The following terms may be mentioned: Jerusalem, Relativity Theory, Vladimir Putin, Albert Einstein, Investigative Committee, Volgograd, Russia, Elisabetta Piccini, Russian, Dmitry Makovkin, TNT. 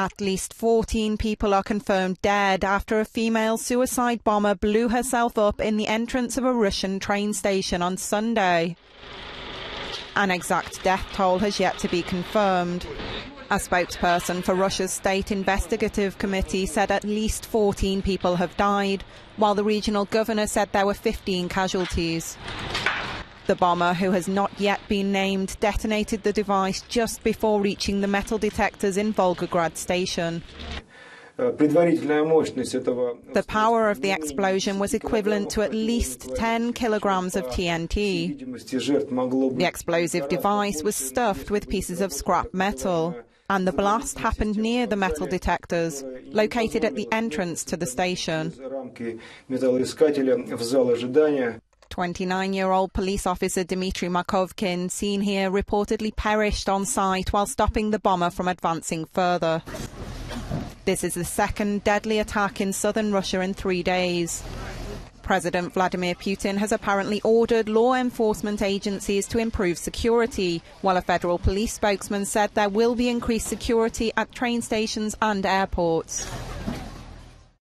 At least 14 people are confirmed dead after a female suicide bomber blew herself up in the entrance of a Russian train station on Sunday. An exact death toll has yet to be confirmed. A spokesperson for Russia's State Investigative Committee said at least 14 people have died, while the regional governor said there were 15 casualties. The bomber, who has not yet been named, detonated the device just before reaching the metal detectors in Volgograd station. The power of the explosion was equivalent to at least 10 kilograms of TNT. The explosive device was stuffed with pieces of scrap metal, and the blast happened near the metal detectors, located at the entrance to the station. 29-year-old police officer Dmitry Makovkin, seen here, reportedly perished on site while stopping the bomber from advancing further. This is the second deadly attack in southern Russia in 3 days. President Vladimir Putin has apparently ordered law enforcement agencies to improve security, while a federal police spokesman said there will be increased security at train stations and airports.